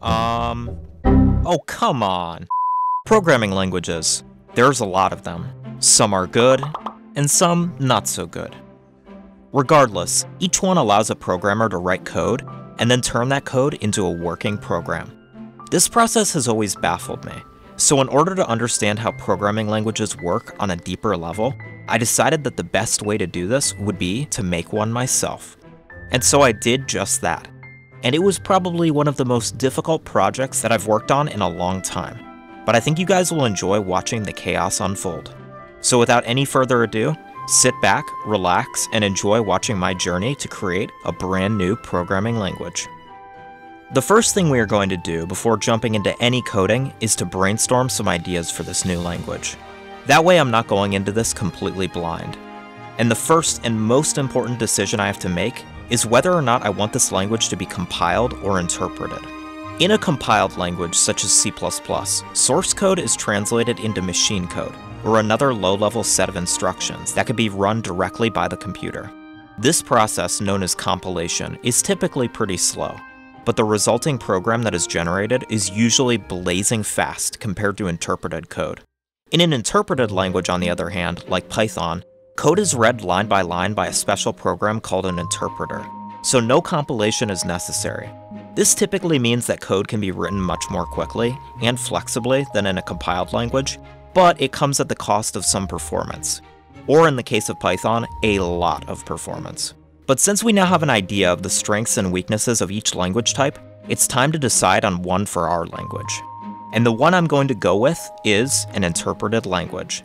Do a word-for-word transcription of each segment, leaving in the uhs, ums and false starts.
Um... Oh, come on. Programming languages. There's a lot of them. Some are good, and some not so good. Regardless, each one allows a programmer to write code, and then turn that code into a working program. This process has always baffled me. So in order to understand how programming languages work on a deeper level, I decided that the best way to do this would be to make one myself. And so I did just that. And it was probably one of the most difficult projects that I've worked on in a long time. But I think you guys will enjoy watching the chaos unfold. So without any further ado, sit back, relax, and enjoy watching my journey to create a brand new programming language. The first thing we are going to do before jumping into any coding is to brainstorm some ideas for this new language. That way I'm not going into this completely blind. And the first and most important decision I have to make is whether or not I want this language to be compiled or interpreted. In a compiled language such as C plus plus, source code is translated into machine code, or another low-level set of instructions that could be run directly by the computer. This process, known as compilation, is typically pretty slow, but the resulting program that is generated is usually blazing fast compared to interpreted code. In an interpreted language, on the other hand, like Python, code is read line by line by a special program called an interpreter, so no compilation is necessary. This typically means that code can be written much more quickly and flexibly than in a compiled language, but it comes at the cost of some performance, or in the case of Python, a lot of performance. But since we now have an idea of the strengths and weaknesses of each language type, it's time to decide on one for our language. And the one I'm going to go with is an interpreted language.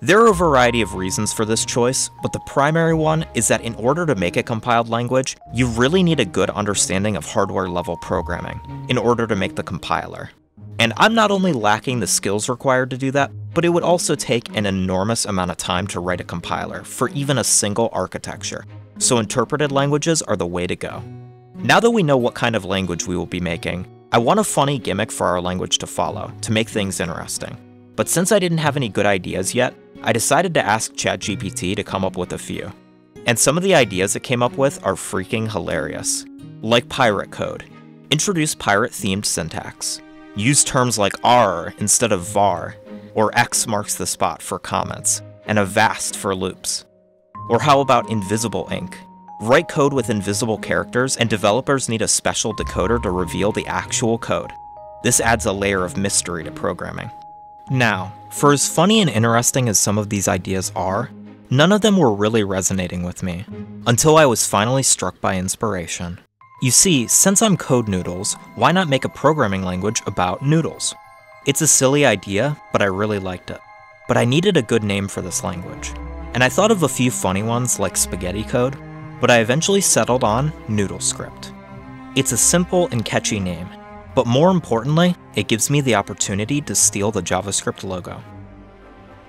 There are a variety of reasons for this choice, but the primary one is that in order to make a compiled language, you really need a good understanding of hardware-level programming in order to make the compiler. And I'm not only lacking the skills required to do that, but it would also take an enormous amount of time to write a compiler for even a single architecture. So interpreted languages are the way to go. Now that we know what kind of language we will be making, I want a funny gimmick for our language to follow to make things interesting. But since I didn't have any good ideas yet, I decided to ask ChatGPT to come up with a few. And some of the ideas it came up with are freaking hilarious. Like pirate code. Introduce pirate-themed syntax. Use terms like R instead of var, or X marks the spot for comments, and avast for loops. Or how about invisible ink? Write code with invisible characters, and developers need a special decoder to reveal the actual code. This adds a layer of mystery to programming. Now, for as funny and interesting as some of these ideas are, none of them were really resonating with me, until I was finally struck by inspiration. You see, since I'm Code Noodles, why not make a programming language about noodles? It's a silly idea, but I really liked it. But I needed a good name for this language. And I thought of a few funny ones like spaghetti code, but I eventually settled on NoodleScript. It's a simple and catchy name, but more importantly, it gives me the opportunity to steal the JavaScript logo.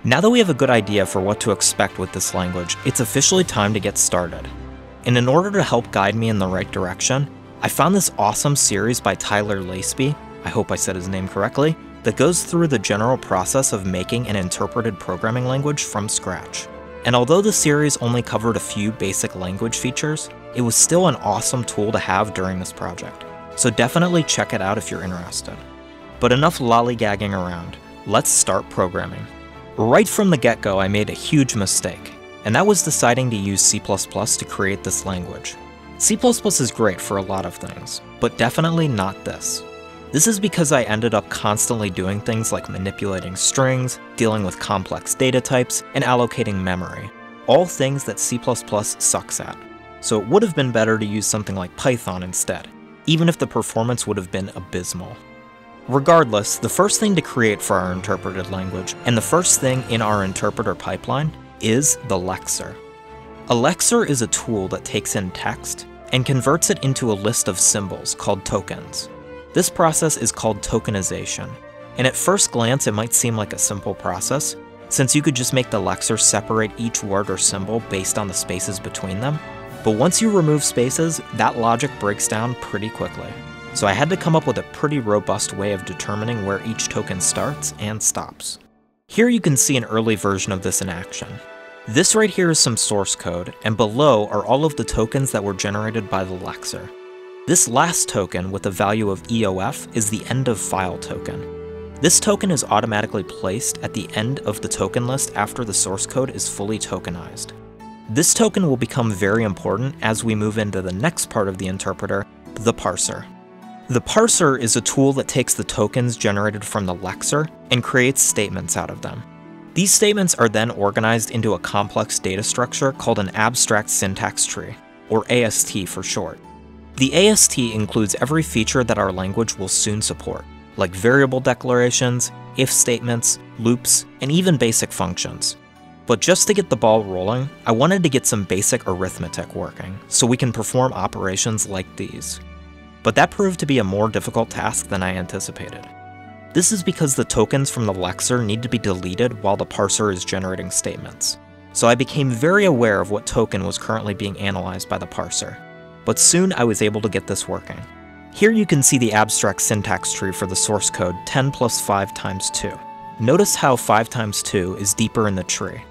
Now that we have a good idea for what to expect with this language, it's officially time to get started. And in order to help guide me in the right direction, I found this awesome series by Tyler Laceby, I hope I said his name correctly, that goes through the general process of making an interpreted programming language from scratch. And although the series only covered a few basic language features, it was still an awesome tool to have during this project. So definitely check it out if you're interested. But enough lollygagging around, let's start programming. Right from the get-go, I made a huge mistake, and that was deciding to use C plus plus to create this language. C plus plus is great for a lot of things, but definitely not this. This is because I ended up constantly doing things like manipulating strings, dealing with complex data types, and allocating memory, all things that C plus plus sucks at. So it would have been better to use something like Python instead, even if the performance would have been abysmal. Regardless, the first thing to create for our interpreted language, and the first thing in our interpreter pipeline, is the Lexer. A Lexer is a tool that takes in text and converts it into a list of symbols called tokens. This process is called tokenization, and at first glance it might seem like a simple process, since you could just make the Lexer separate each word or symbol based on the spaces between them, but once you remove spaces, that logic breaks down pretty quickly. So I had to come up with a pretty robust way of determining where each token starts and stops. Here you can see an early version of this in action. This right here is some source code, and below are all of the tokens that were generated by the Lexer. This last token with a value of E O F is the end of file token. This token is automatically placed at the end of the token list after the source code is fully tokenized. This token will become very important as we move into the next part of the interpreter, the parser. The parser is a tool that takes the tokens generated from the Lexer and creates statements out of them. These statements are then organized into a complex data structure called an abstract syntax tree, or A S T for short. The A S T includes every feature that our language will soon support, like variable declarations, if statements, loops, and even basic functions. But just to get the ball rolling, I wanted to get some basic arithmetic working, so we can perform operations like these. But that proved to be a more difficult task than I anticipated. This is because the tokens from the Lexer need to be deleted while the parser is generating statements. So I became very aware of what token was currently being analyzed by the parser. But soon I was able to get this working. Here you can see the abstract syntax tree for the source code ten plus five times two. Notice how five times two is deeper in the tree.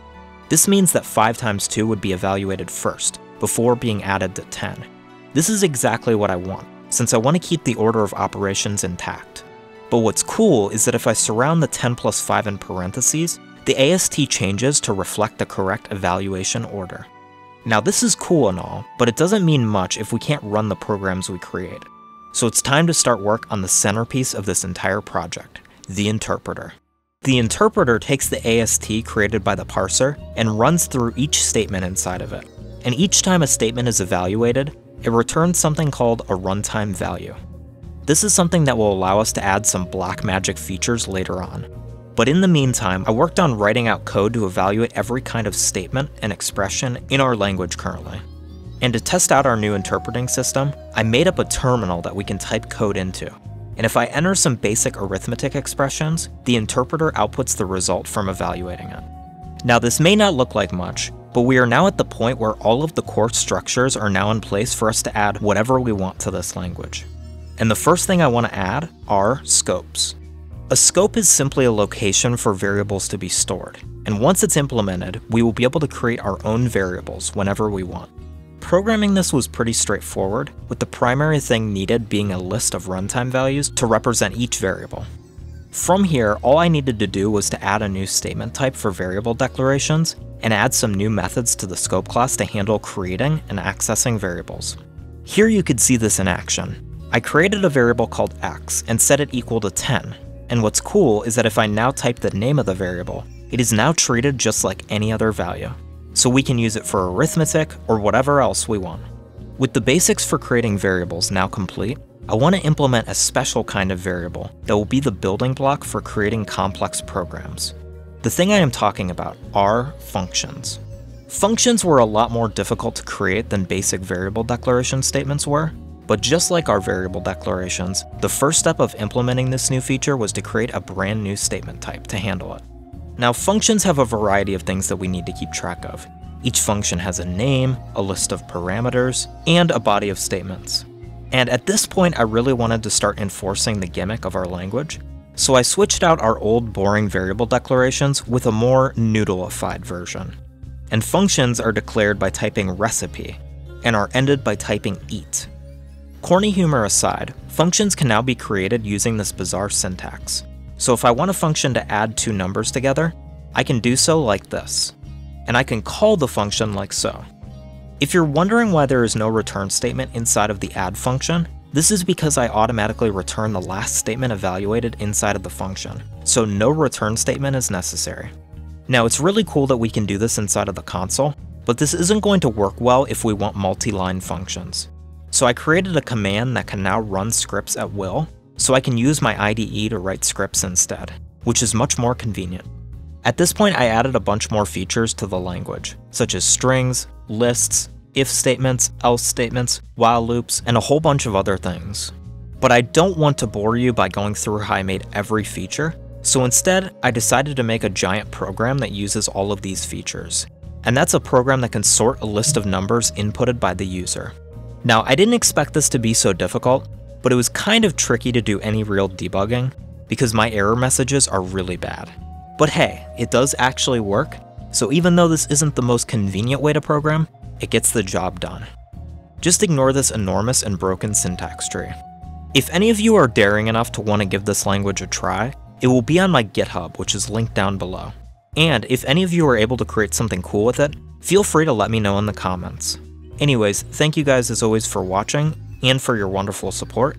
This means that five times two would be evaluated first, before being added to ten. This is exactly what I want, since I want to keep the order of operations intact. But what's cool is that if I surround the ten plus five in parentheses, the A S T changes to reflect the correct evaluation order. Now this is cool and all, but it doesn't mean much if we can't run the programs we create. So it's time to start work on the centerpiece of this entire project, the interpreter. The interpreter takes the A S T created by the parser and runs through each statement inside of it. And each time a statement is evaluated, it returns something called a runtime value. This is something that will allow us to add some Blackmagic features later on. But in the meantime, I worked on writing out code to evaluate every kind of statement and expression in our language currently. And to test out our new interpreting system, I made up a terminal that we can type code into. And if I enter some basic arithmetic expressions, the interpreter outputs the result from evaluating it. Now this may not look like much, but we are now at the point where all of the core structures are now in place for us to add whatever we want to this language. And the first thing I want to add are scopes. A scope is simply a location for variables to be stored, and once it's implemented, we will be able to create our own variables whenever we want. Programming this was pretty straightforward, with the primary thing needed being a list of runtime values to represent each variable. From here, all I needed to do was to add a new statement type for variable declarations, and add some new methods to the scope class to handle creating and accessing variables. Here you could see this in action. I created a variable called x and set it equal to ten. And what's cool is that if I now type the name of the variable, it is now treated just like any other value. So we can use it for arithmetic or whatever else we want. With the basics for creating variables now complete, I want to implement a special kind of variable that will be the building block for creating complex programs. The thing I am talking about are functions. Functions were a lot more difficult to create than basic variable declaration statements were. But just like our variable declarations, the first step of implementing this new feature was to create a brand new statement type to handle it. Now functions have a variety of things that we need to keep track of. Each function has a name, a list of parameters, and a body of statements. And at this point I really wanted to start enforcing the gimmick of our language, so I switched out our old boring variable declarations with a more noodleified version. And functions are declared by typing recipe, and are ended by typing eat. Corny humor aside, functions can now be created using this bizarre syntax. So if I want a function to add two numbers together, I can do so like this. And I can call the function like so. If you're wondering why there is no return statement inside of the add function, this is because I automatically return the last statement evaluated inside of the function, so no return statement is necessary. Now it's really cool that we can do this inside of the console, but this isn't going to work well if we want multi-line functions. So I created a command that can now run scripts at will, so I can use my I D E to write scripts instead, which is much more convenient. At this point, I added a bunch more features to the language, such as strings, lists, if statements, else statements, while loops, and a whole bunch of other things. But I don't want to bore you by going through how I made every feature, so instead, I decided to make a giant program that uses all of these features. And that's a program that can sort a list of numbers inputted by the user. Now, I didn't expect this to be so difficult, but it was kind of tricky to do any real debugging because my error messages are really bad. But hey, it does actually work, so even though this isn't the most convenient way to program, it gets the job done. Just ignore this enormous and broken syntax tree. If any of you are daring enough to want to give this language a try, it will be on my GitHub, which is linked down below. And if any of you are able to create something cool with it, feel free to let me know in the comments. Anyways, thank you guys as always for watching and for your wonderful support,